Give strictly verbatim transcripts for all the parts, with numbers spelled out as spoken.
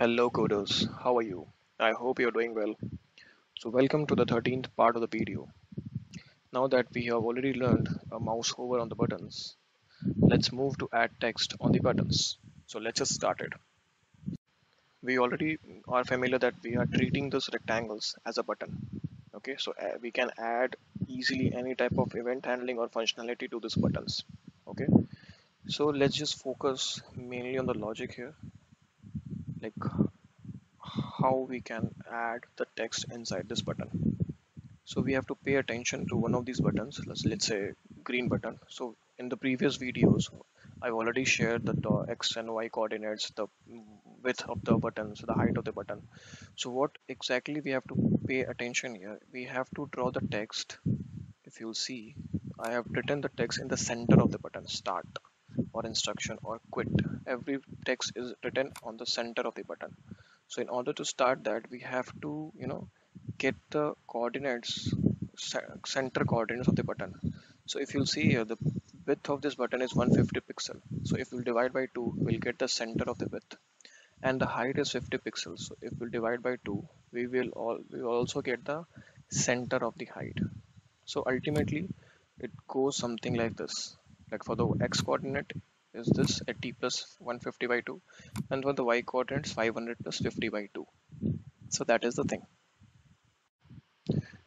Hello coders, how are you? I hope you're doing well. So welcome to the thirteenth part of the video. Now that we have already learned a mouse hover on the buttons, let's move to add text on the buttons. So let's just start it. We already are familiar that we are treating those rectangles as a button. Okay, so we can add easily any type of event handling or functionality to these buttons. Okay, so let's just focus mainly on the logic here, like how we can add the text inside this button. So we have to pay attention to one of these buttons, let's, let's say green button. So in the previous videos, I've already shared the, the X and Y coordinates, the width of the button, so the height of the button. So what exactly we have to pay attention here, we have to draw the text. If you'll see, I have written the text in the center of the button, start or instruction or quit. Every text is written on the center of the button. So in order to start that, we have to, you know, get the coordinates, center coordinates of the button. So if you'll see here, the width of this button is one hundred fifty pixels. So if we'll divide by two, we'll get the center of the width, and the height is fifty pixels. So if we'll divide by two, we will all we will also get the center of the height. So ultimately it goes something like this. Like for the X coordinate is this eighty plus one hundred fifty by two, and for the Y coordinate is five hundred plus fifty by two. So that is the thing.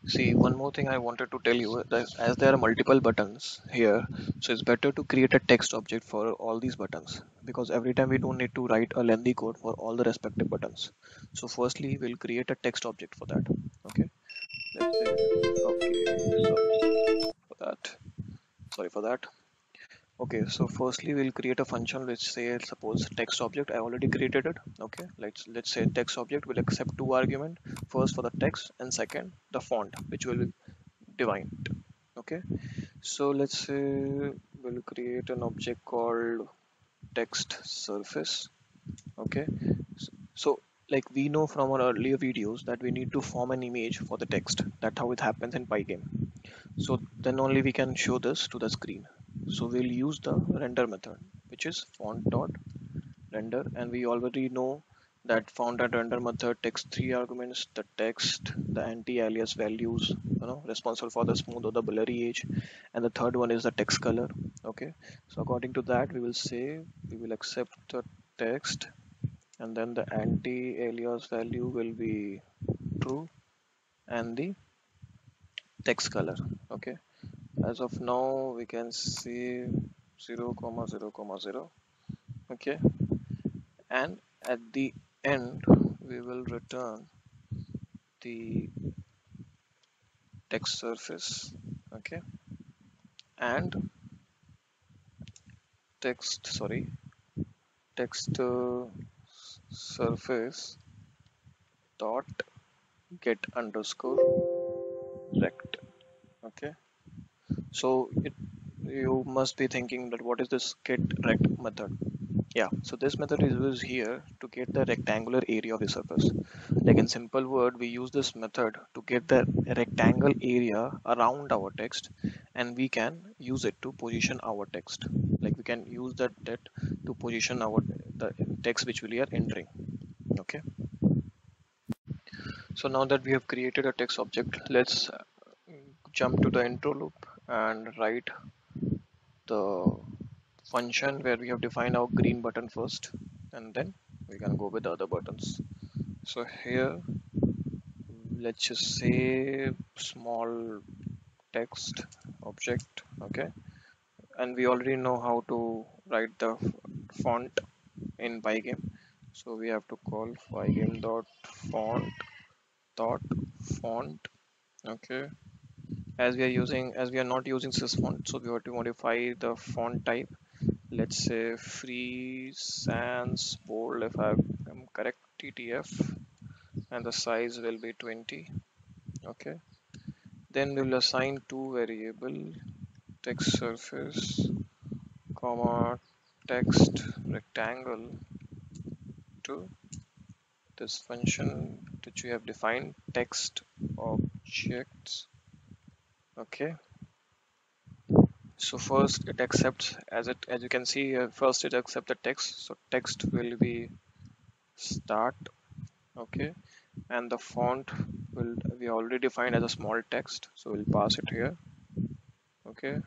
See, one more thing I wanted to tell you, that as there are multiple buttons here, so it's better to create a text object for all these buttons, because every time we don't need to write a lengthy code for all the respective buttons. So firstly, we'll create a text object for that. Okay, let's say, okay, sorry for that, sorry for that. Okay, so firstly we'll create a function which say, suppose text object, I already created it. Okay, let's let's say text object will accept two arguments, first for the text and second the font which will be defined. Okay, so let's say we'll create an object called text surface. Okay, so, so like we know from our earlier videos that we need to form an image for the text, that's how it happens in Pygame. So then only we can show this to the screen. So we'll use the render method, which is font.render, and we already know that font.render method takes three arguments, the text, the anti-alias values, you know, responsible for the smooth or the blurry edge, and the third one is the text color. Okay, so according to that we will say we will accept the text, and then the anti-alias value will be true, and the text color. Okay, as of now we can see zero comma zero comma zero. Okay, and at the end we will return the text surface. Okay, and text sorry text uh, surface dot get underscore rect. Okay, so it, you must be thinking that what is this get rect method? Yeah, so this method is used here to get the rectangular area of the surface. Like in simple word, we use this method to get the rectangle area around our text, and we can use it to position our text. Like we can use that, that to position our the text which we are entering. Okay. So now that we have created a text object, let's jump to the intro loop and write the function where we have defined our green button first, and then we can go with the other buttons. So here let's just say small text object. Okay, and we already know how to write the font in Pygame, so we have to call pygame.font.font. Okay, as we are using as we are not using sys font, so we have to modify the font type. Let's say FreeSans bold, if I am correct, T T F, and the size will be twenty. Okay, then we will assign two variable, text surface comma text rectangle, to this function which we have defined, text objects. Okay, so first it accepts, as it as you can see here, first it accepts the text, so text will be start, okay, and the font will we already defined as a small text, so we'll pass it here. Okay,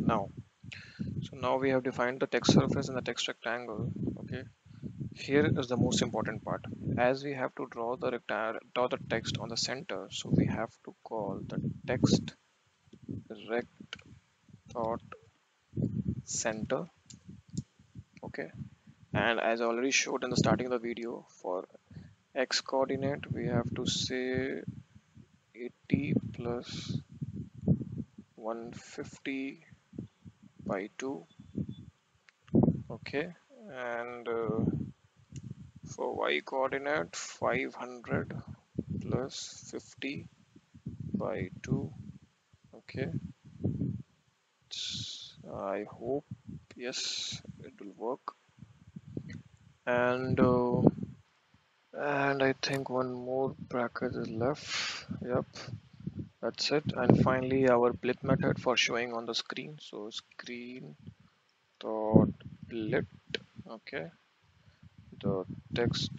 now so now we have defined the text surface and the text rectangle. Okay, here is the most important part. As we have to draw the rectangle, draw the text on the center, so we have to call the text rect dot center. Okay, and as I already showed in the starting of the video, for x coordinate we have to say eighty plus one fifty by two. Okay, and uh, for y coordinate five hundred plus fifty by two. Okay, I hope yes it will work. And uh, and I think one more bracket is left. Yep, that's it. And finally our blit method for showing on the screen, so screen dot blit. Okay, the text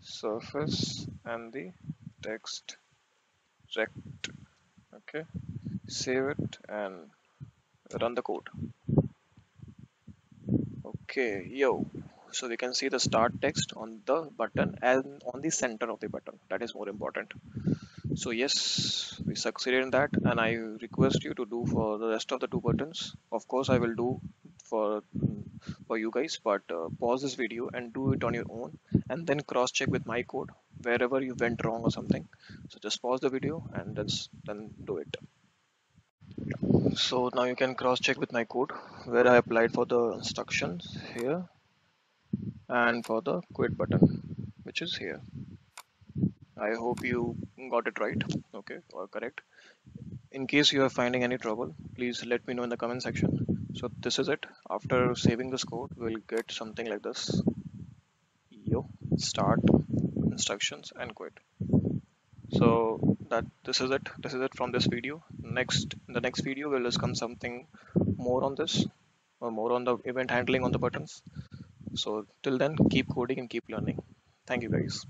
surface and the text rect. Okay, save it and run the code. Okay, yo, so we can see the start text on the button and on the center of the button. That is more important. So yes, we succeeded in that, and I request you to do for the rest of the two buttons. Of course I will do for for you guys, but uh, pause this video and do it on your own, and then cross check with my code wherever you went wrong or something. So just pause the video and then then do it. So now you can cross check with my code where I applied for the instructions here and for the quit button, which is here. I hope you got it right, okay, or correct. In case you are finding any trouble, please let me know in the comment section. So this is it. After saving this code, we'll get something like this. Yo, start, instructions, and quit. So that this is it. This is it from this video. Next, in the next video, we'll discuss something more on this, or more on the event handling on the buttons. So till then, keep coding and keep learning. Thank you guys.